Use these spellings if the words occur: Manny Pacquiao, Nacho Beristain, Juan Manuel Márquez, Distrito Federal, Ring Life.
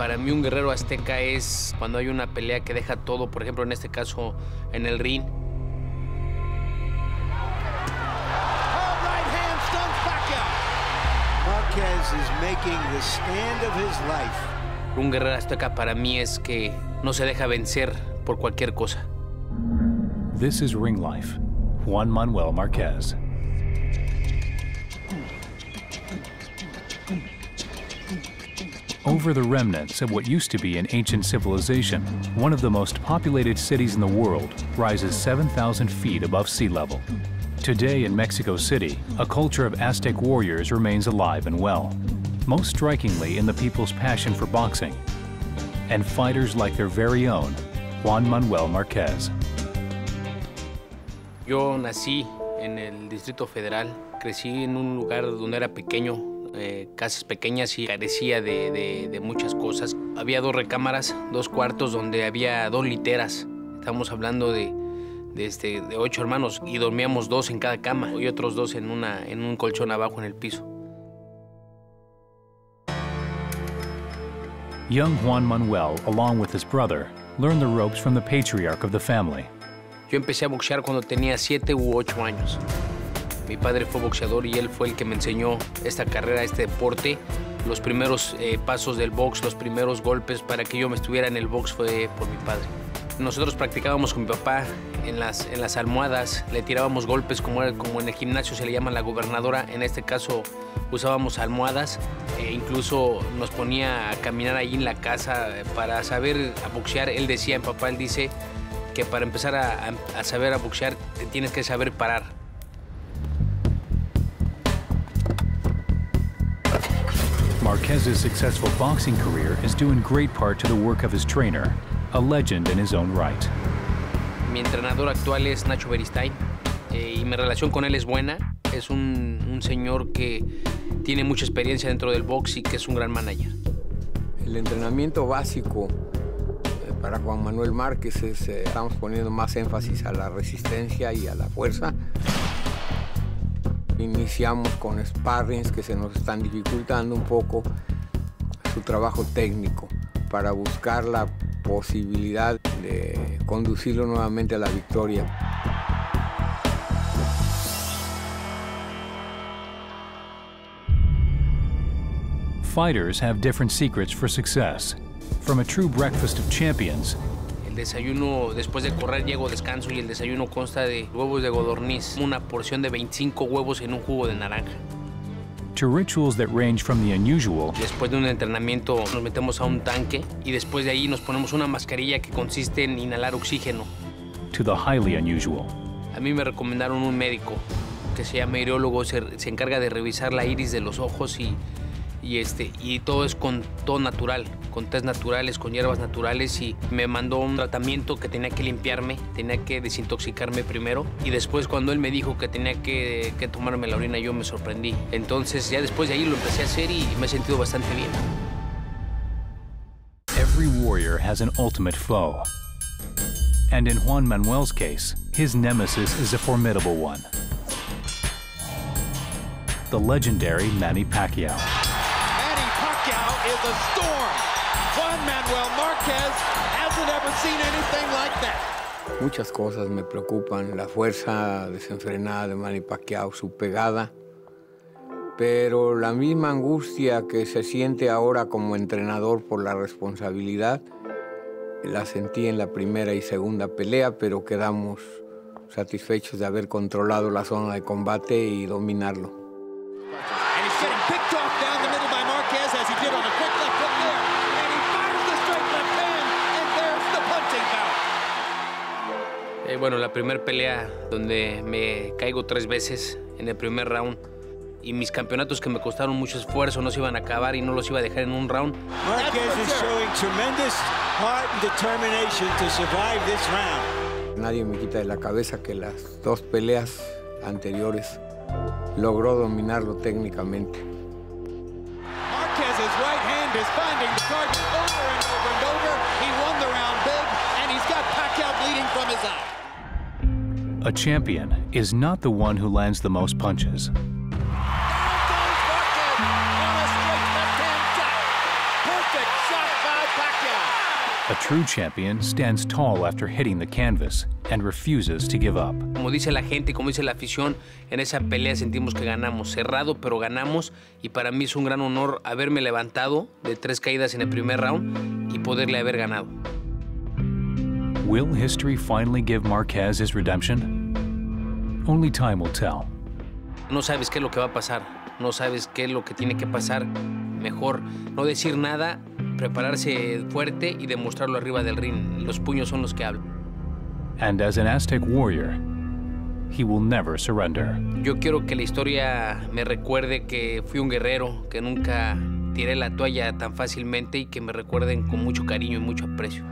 Para mí un guerrero azteca es cuando hay una pelea que deja todo, por ejemplo, en este caso, en el ring. Un guerrero azteca para mí es que no se deja vencer por cualquier cosa. This is Ring Life, Juan Manuel Márquez. Over the remnants of what used to be an ancient civilization, one of the most populated cities in the world rises 7,000 feet above sea level. Today in Mexico City, a culture of Aztec warriors remains alive and well, most strikingly in the people's passion for boxing, and fighters like their very own, Juan Manuel Márquez. Yo nací en el Distrito Federal, crecí en un lugar donde era pequeño, casas pequeñas y carecía de muchas cosas. Había dos recámaras, dos cuartos donde había dos literas. Estamos hablando de 8 hermanos y dormíamos 2 en cada cama y otros 2 en un colchón abajo en el piso. Young Juan Manuel, along with his brother, learned the ropes from the patriarch of the family. Yo empecé a boxear cuando tenía 7 u 8 años. Mi padre fue boxeador y él fue el que me enseñó esta carrera, este deporte. Los primeros pasos del box, los primeros golpes para que yo me estuviera en el box fue por mi padre. Nosotros practicábamos con mi papá en las almohadas, le tirábamos golpes como en el gimnasio se le llama la gobernadora. En este caso usábamos almohadas e incluso nos ponía a caminar ahí en la casa para saber a boxear. Él decía, mi papá, él dice que para empezar a saber a boxear tienes que saber parar. Márquez's successful boxing career is due in great part to the work of his trainer, a legend in his own right. Mi entrenador actual es Nacho Beristain y mi relación con él es buena. Es un señor que tiene mucha experiencia dentro del box y que es un gran manager. El entrenamiento básico para Juan Manuel Márquez es, estamos poniendo más énfasis a la resistencia y a la fuerza. Iniciamos con sparrings que se nos están dificultando un poco su trabajo técnico para buscar la posibilidad de conducirlo nuevamente a la victoria. Fighters have different secrets for success, from a true breakfast of champions. El desayuno, después de correr, llego a descanso y el desayuno consta de huevos de codorniz, una porción de 25 huevos en un jugo de naranja. To rituals that range from the unusual. Después de un entrenamiento nos metemos a un tanque y después de ahí nos ponemos una mascarilla que consiste en inhalar oxígeno. To the highly unusual. A mí me recomendaron un médico que se llama irisólogo, se encarga de revisar la iris de los ojos y todo es con todo natural, con tés naturales, con hierbas naturales y me mandó un tratamiento que tenía que limpiarme, tenía que desintoxicarme primero y después cuando él me dijo que tenía que tomarme la orina yo me sorprendí. Entonces ya después de ahí lo empecé a hacer y me he sentido bastante bien. Every warrior has an ultimate foe. And in Juan Manuel's case, his nemesis is a formidable one. The legendary Manny Pacquiao. The storm. Juan Manuel Márquez hasn't ever seen anything like that. Muchas cosas me preocupan, la fuerza desenfrenada de Manny Pacquiao, su pegada, pero la misma angustia que se siente ahora como entrenador por la responsabilidad, la sentí en la primera y segunda pelea, pero quedamos satisfechos de haber controlado la zona de combate y dominarlo. Bueno, la primera pelea donde me caigo 3 veces en el primer round y mis campeonatos que me costaron mucho esfuerzo no se iban a acabar y no los iba a dejar en un round. Nadie me quita de la cabeza que las 2 peleas anteriores logró dominarlo técnicamente. Márquez's right hand is finding the target over and over and over. He won the round big and he's got Pacquiao bleeding from his eye. A champion is not the one who lands the most punches. Perfect shot by A true champion stands tall after hitting the canvas and refuses to give up. Como dice la gente, como dice la afición, en esa pelea sentimos que ganamos, cerrado, pero ganamos, y para mí es un gran honor haberme levantado de 3 caídas en el primer round y poderle haber ganado. Will history finally give Marquez his redemption? Only time will tell. No sabes qué es lo que va a pasar, no sabes qué es lo que tiene que pasar. Mejor no decir nada, prepararse fuerte y demostrarlo arriba del ring. Los puños son los que hablan. And as an Aztec warrior, he will never surrender. Yo quiero que la historia me recuerde que fui un guerrero, que nunca tiré la toalla tan fácilmente y que me recuerden con mucho cariño y mucho aprecio.